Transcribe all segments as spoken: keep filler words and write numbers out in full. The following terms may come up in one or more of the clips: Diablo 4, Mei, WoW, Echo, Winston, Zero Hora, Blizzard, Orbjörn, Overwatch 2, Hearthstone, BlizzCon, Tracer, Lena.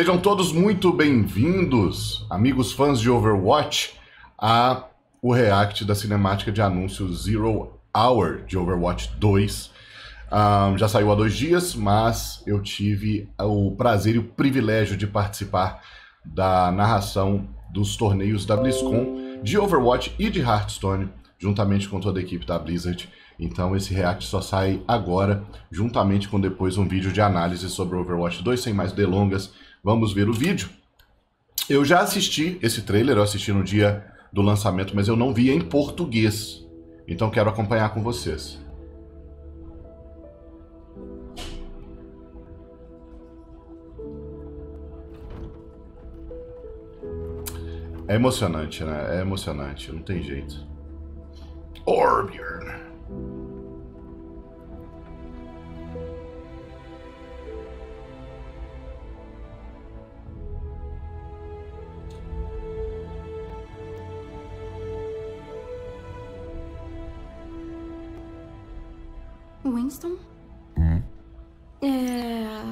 Sejam todos muito bem-vindos, amigos fãs de Overwatch, a o react da cinemática de anúncio Zero Hour de Overwatch dois. Um, já saiu há dois dias, mas eu tive o prazer e o privilégio de participar da narração dos torneios da BlizzCon, de Overwatch e de Hearthstone, juntamente com toda a equipe da Blizzard. Então esse react só sai agora, juntamente com depois um vídeo de análise sobre Overwatch dois, sem mais delongas. Vamos ver o vídeo. Eu já assisti esse trailer, eu assisti no dia do lançamento, mas eu não vi em português. Então quero acompanhar com vocês. É emocionante, né? É emocionante, não tem jeito. Orbjörn. Winston? Hum? É...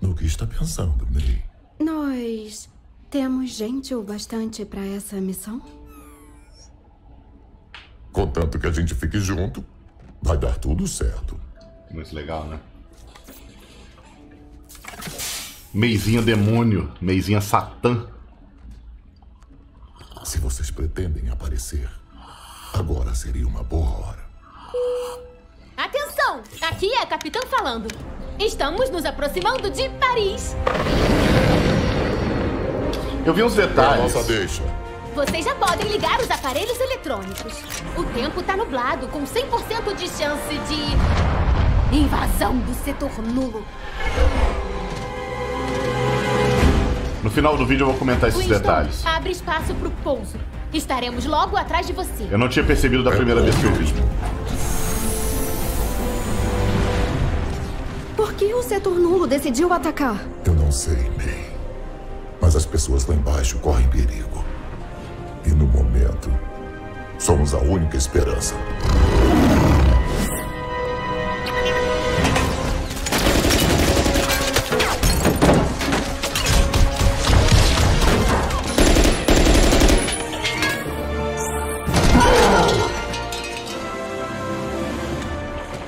No que está pensando, Mei? Nós temos gente o bastante para essa missão? Contanto que a gente fique junto, vai dar tudo certo. Muito legal, né? Meizinha demônio, Meizinha Satã. Se vocês pretendem aparecer, agora seria uma boa hora. Atenção! Aqui é a capitã falando. Estamos nos aproximando de Paris. Eu vi uns detalhes. Nossa, deixa. Vocês já podem ligar os aparelhos eletrônicos. O tempo tá nublado, com cem por cento de chance de... invasão do setor nulo. No final do vídeo eu vou comentar esses Winston, detalhes. Abre espaço pro pouso. Estaremos logo atrás de você. Eu não tinha percebido da primeira vez que eu vi. Por que o setor nulo decidiu atacar? Eu não sei, Mei. Mas as pessoas lá embaixo correm perigo. E no momento, somos a única esperança.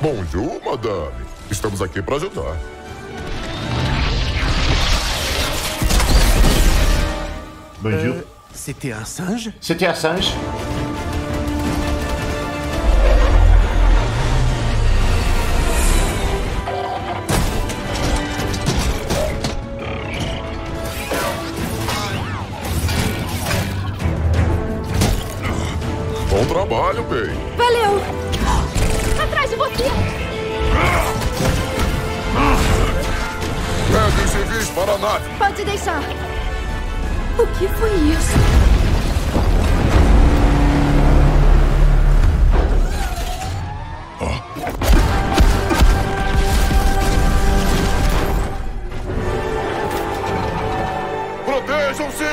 Bonjour, madame. Estamos aqui para ajudar. Bonjour. Euh, C'était un singe? C'était un singe. Bom trabalho, Mei. Valeu. Atrás de você. Peguem civis para a nave. Pode deixar. O que foi isso? Oh. Protejam-se!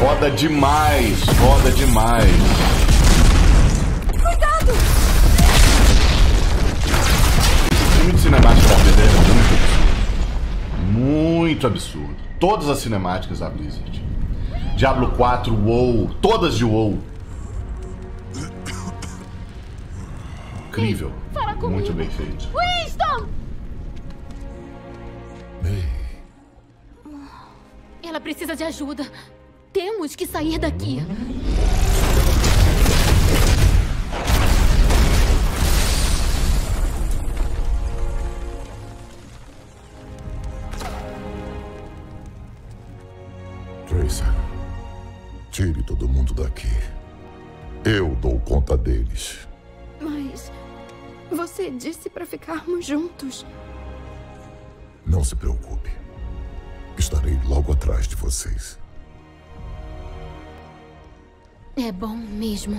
Foda demais, foda demais. Cuidado! O filme de cinemática da Blizzard é muito absurdo. Muito absurdo. Todas as cinemáticas da Blizzard. Diablo quatro, WoW, todas de WoW. Incrível. Muito bem feito. Winston! Ela precisa de ajuda. Temos que sair daqui. Tracer, tire todo mundo daqui. Eu dou conta deles. Mas você disse para ficarmos juntos. Não se preocupe. Estarei logo atrás de vocês. É bom mesmo.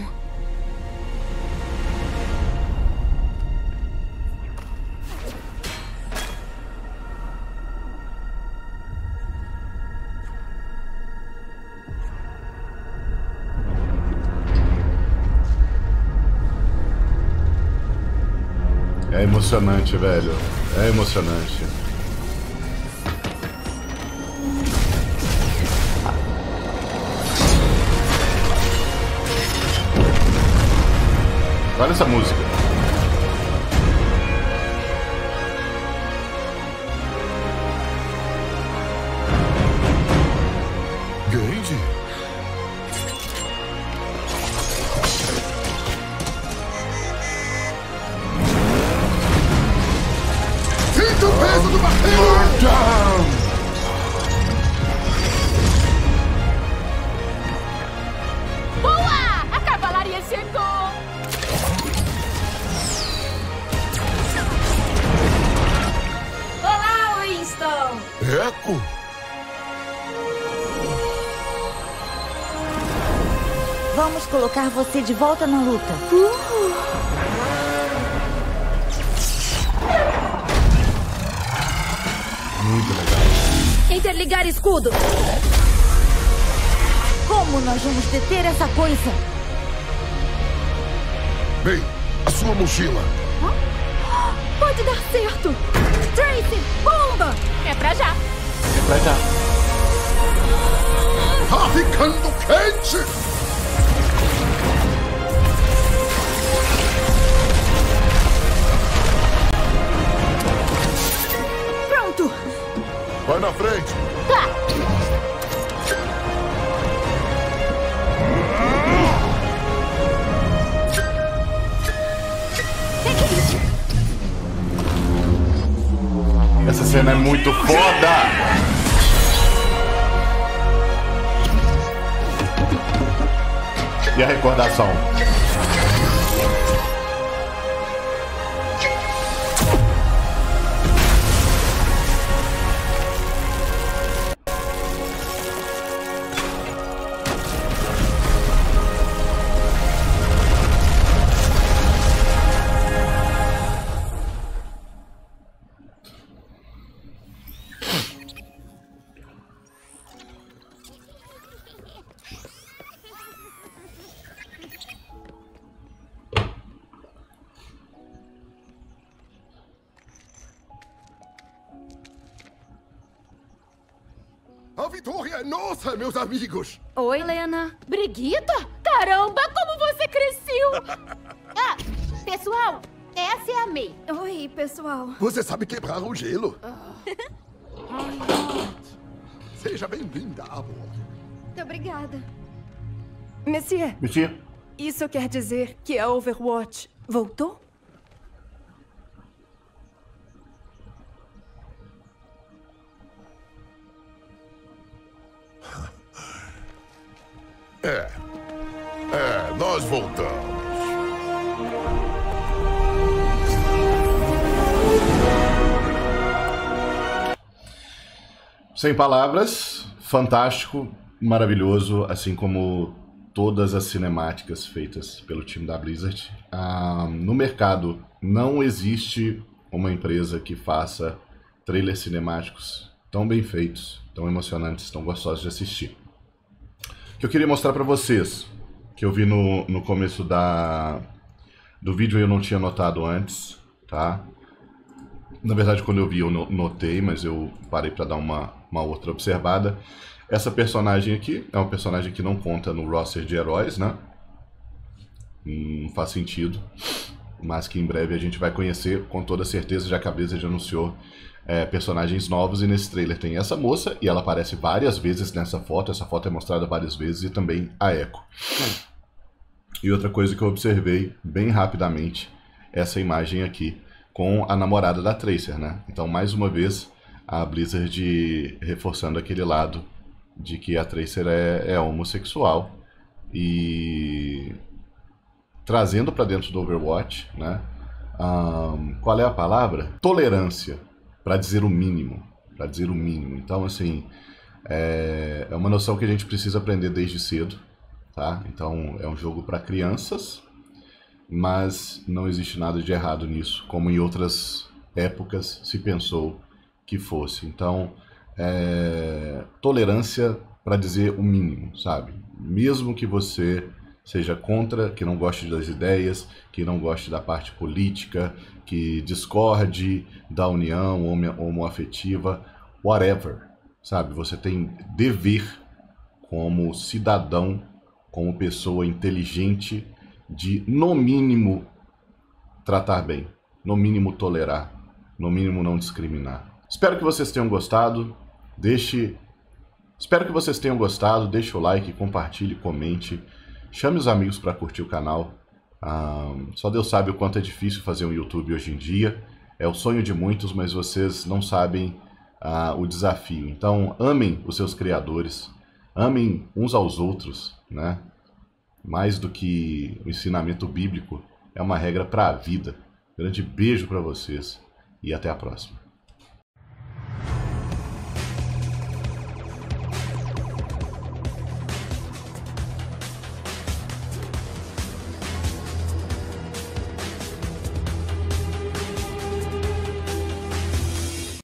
É emocionante, velho. É emocionante. Olha essa música. Grande. Sinta o peso do martelo. Echo? Vamos colocar você de volta na luta. Uhul. Muito legal. Interligar escudo. Como nós vamos deter essa coisa? Bem, a sua mochila. Hã? Pode dar certo. Tracer, bomba! É pra já. É pra já. Tá ficando quente! Pronto! Vai na frente! Tá! Essa cena é muito foda! E a recordação? Nossa, meus amigos! Oi, Lena. Briguita? Caramba, como você cresceu! Ah, pessoal, essa é a Mei. Oi, pessoal. Você sabe quebrar o gelo. Oh. Seja bem-vinda, amor. Muito obrigada. Monsieur. Monsieur. Isso quer dizer que a Overwatch voltou? É, é, nós voltamos. Sem palavras, fantástico, maravilhoso, assim como todas as cinemáticas feitas pelo time da Blizzard. Ah, no mercado não existe uma empresa que faça trailers cinemáticos tão bem feitos, tão emocionantes, tão gostosos de assistir. Que eu queria mostrar pra vocês, que eu vi no, no começo da, do vídeo e eu não tinha notado antes, tá? Na verdade, quando eu vi eu notei, mas eu parei pra dar uma, uma outra observada. Essa personagem aqui é uma personagem que não conta no roster de heróis, né? Não faz sentido, mas que em breve a gente vai conhecer, com toda certeza, já que a Blizzard já anunciou É, personagens novos, e nesse trailer tem essa moça e ela aparece várias vezes nessa foto. Essa foto é mostrada várias vezes, e também a Echo. E outra coisa que eu observei bem rapidamente, essa imagem aqui com a namorada da Tracer, né? Então, mais uma vez, a Blizzard reforçando aquele lado de que a Tracer é, é homossexual e trazendo para dentro do Overwatch, né? Um, qual é a palavra? Tolerância. Para dizer o mínimo, para dizer o mínimo. Então, assim, é... é uma noção que a gente precisa aprender desde cedo, tá? Então, é um jogo para crianças, mas não existe nada de errado nisso, como em outras épocas se pensou que fosse. Então, é... tolerância para dizer o mínimo, sabe? Mesmo que você seja contra, que não goste das ideias, que não goste da parte política, que discorde da união homoafetiva, whatever, sabe? Você tem dever como cidadão, como pessoa inteligente, de, no mínimo, tratar bem, no mínimo tolerar, no mínimo não discriminar. Espero que vocês tenham gostado, deixe... Espero que vocês tenham gostado, deixe o like, compartilhe, comente, chame os amigos para curtir o canal. Ah, só Deus sabe o quanto é difícil fazer um YouTube hoje em dia, é o sonho de muitos, mas vocês não sabem ah, o desafio. Então, amem os seus criadores, amem uns aos outros, né? Mais do que o ensinamento bíblico, é uma regra para a vida. Grande beijo para vocês e até a próxima.